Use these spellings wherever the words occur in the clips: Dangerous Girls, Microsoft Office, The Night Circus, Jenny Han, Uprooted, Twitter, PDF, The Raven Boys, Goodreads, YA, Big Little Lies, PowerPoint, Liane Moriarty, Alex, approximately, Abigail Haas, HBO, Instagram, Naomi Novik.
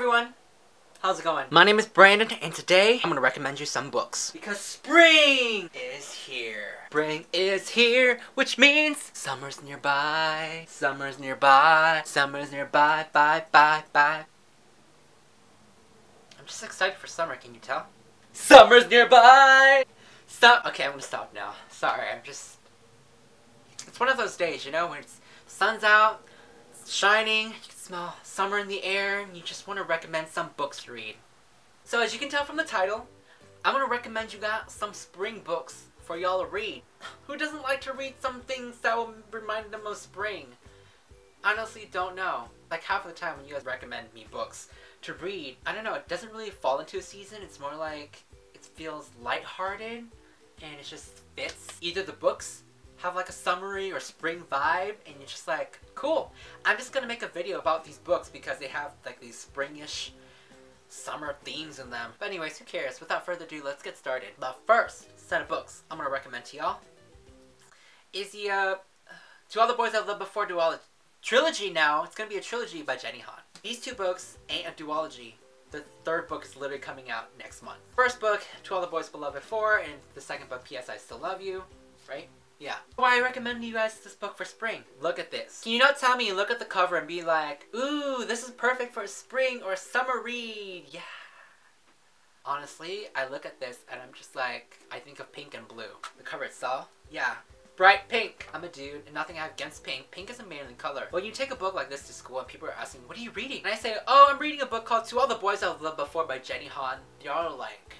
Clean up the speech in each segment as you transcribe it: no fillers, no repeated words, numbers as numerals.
everyone! How's it going? My name is Brandon, and today I'm gonna recommend you some books. Because spring is here. Spring is here, which means summer's nearby. Summer's nearby. Summer's nearby. Bye, bye, bye. I'm just excited for summer, can you tell? Summer's nearby! Stop. Okay, I'm gonna stop now. Sorry, I'm just... It's one of those days, you know, when it's sun's out, it's shining, you can smell summer in the air, and you just want to recommend some books to read. So as you can tell from the title, I'm going to recommend you got some spring books for y'all to read. Who doesn't like to read some things that will remind them of spring? Honestly, don't know. Like half of the time when you guys recommend me books to read, I don't know, it doesn't really fall into a season, it's more like it feels lighthearted and it just fits. Either the books have like a summery or spring vibe, and you're just like, cool, I'm just gonna make a video about these books because they have like these springish summer themes in them. But anyways, who cares? Without further ado, let's get started. The first set of books I'm gonna recommend to y'all is the To All the Boys I've Loved Before duology. Trilogy now, it's gonna be a trilogy by Jenny Han. These two books ain't a duology. The third book is literally coming out next month. First book, To All the Boys I've Loved Before, and the second book, P.S. I Still Love You, right? Yeah. Why I recommend you guys this book for spring. Look at this. Can you not tell me you look at the cover and be like, ooh, this is perfect for a spring or a summer read? Yeah. Honestly, I look at this and I'm just like, I think of pink and blue. The cover itself? Yeah. Bright pink. I'm a dude and nothing I have against pink. Pink is a manly color. When you take a book like this to school and people are asking, what are you reading? And I say, oh, I'm reading a book called To All the Boys I've Loved Before by Jenny Han. Y'all are like,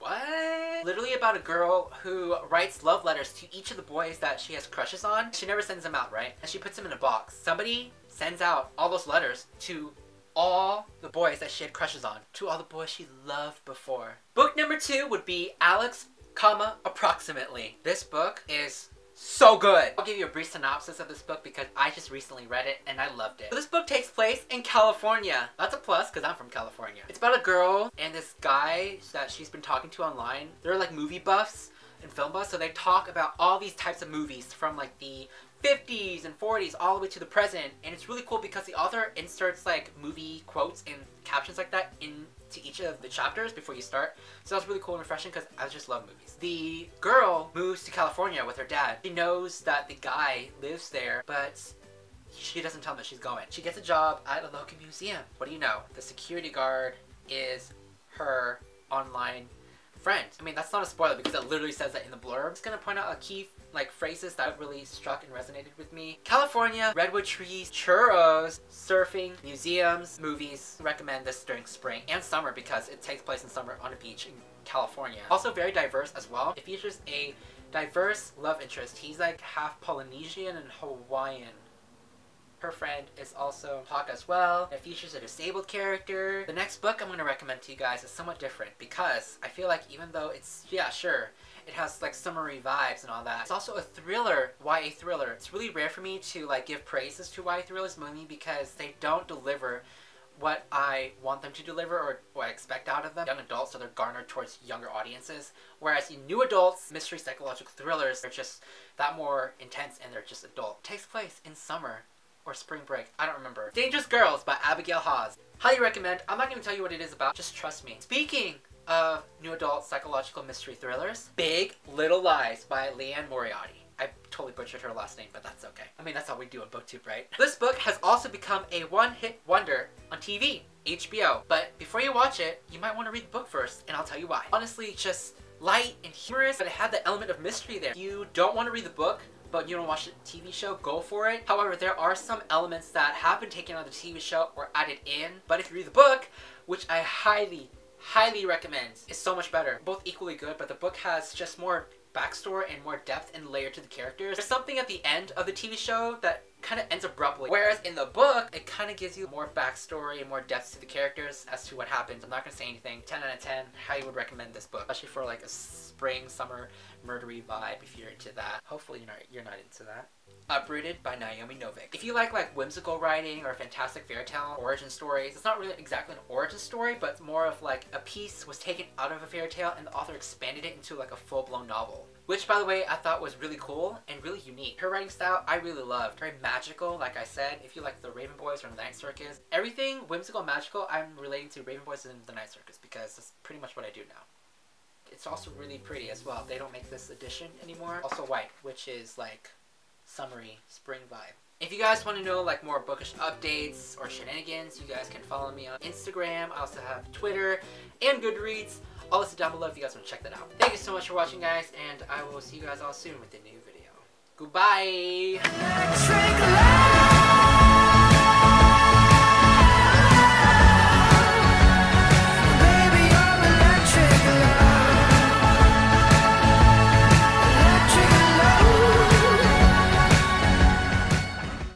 what? Literally about a girl who writes love letters to each of the boys that she has crushes on. She never sends them out, right? And she puts them in a box. Somebody sends out all those letters to all the boys that she had crushes on. To all the boys she loved before. Book number 2 would be Alex, approximately. This book is so good. I'll give you a brief synopsis of this book because I just recently read it and I loved it. So this book takes place in California. That's a plus because I'm from California. It's about a girl and this guy that she's been talking to online. They're like movie buffs and film buffs, so they talk about all these types of movies from like the 50s and 40s all the way to the present, and it's really cool because the author inserts like movie quotes and captions like that into each of the chapters before you start. So that's really cool and refreshing because I just love movies. The girl moves to California with her dad. She knows that the guy lives there, but she doesn't tell him that she's going. She gets a job at a local museum. What do you know? The security guard is her online friend. I mean, that's not a spoiler because it literally says that in the blurb. I'm just gonna point out a key like phrases that really struck and resonated with me. California, redwood trees, churros, surfing, museums, movies. Recommend this during spring and summer because it takes place in summer on a beach in California. Also very diverse as well. It features a diverse love interest. He's like half Polynesian and Hawaiian. Her friend is also Hawk as well. It features a disabled character. The next book I'm going to recommend to you guys is somewhat different because I feel like even though it's, yeah, sure, it has like summery vibes and all that, it's also a thriller, YA thriller. It's really rare for me to like give praises to YA thrillers mainly because they don't deliver what I want them to deliver or what I expect out of them. Young adults, so they're garnered towards younger audiences. Whereas in new adults, mystery psychological thrillers are just that more intense and they're just adult. It takes place in summer. Or spring break, I don't remember. Dangerous Girls by Abigail Haas. Highly recommend. I'm not gonna tell you what it is about, just trust me. Speaking of new adult psychological mystery thrillers, Big Little Lies by Liane Moriarty. I totally butchered her last name, but that's okay. I mean, that's how we do in BookTube, right? This book has also become a one-hit wonder on TV, HBO. But before you watch it, you might wanna read the book first, and I'll tell you why. Honestly, just light and humorous, but it had the element of mystery there. You don't wanna read the book, but you don't watch the TV show, go for it. However, there are some elements that have been taken out of the TV show or added in, but if you read the book, which I highly, highly recommend, it's so much better. Both equally good, but the book has just more backstory and more depth and layer to the characters. There's something at the end of the TV show that kind of ends abruptly, whereas in the book, it kind of gives you more backstory and more depth to the characters as to what happens. I'm not gonna say anything. 10 out of 10, highly would recommend this book, especially for like a spring, summer, murdery vibe if you're into that. Hopefully you're not into that. Uprooted by Naomi Novik. If you like whimsical writing or fantastic fairy tale origin stories, it's not really exactly an origin story, but it's more of like a piece was taken out of a fairy tale and the author expanded it into like a full-blown novel. which, by the way, I thought was really cool and really unique. Her writing style, I really loved. Very magical, like I said. If you like The Raven Boys or The Night Circus, everything whimsical and magical, I'm relating to Raven Boys and The Night Circus because that's pretty much what I do now. It's also really pretty as well. They don't make this edition anymore. Also white, which is like summery, spring vibe. If you guys want to know like more bookish updates or shenanigans, you guys can follow me on Instagram. I also have Twitter and Goodreads. I'll list it down below if you guys want to check that out. Thank you so much for watching, guys, and I will see you guys all soon with a new video. Goodbye!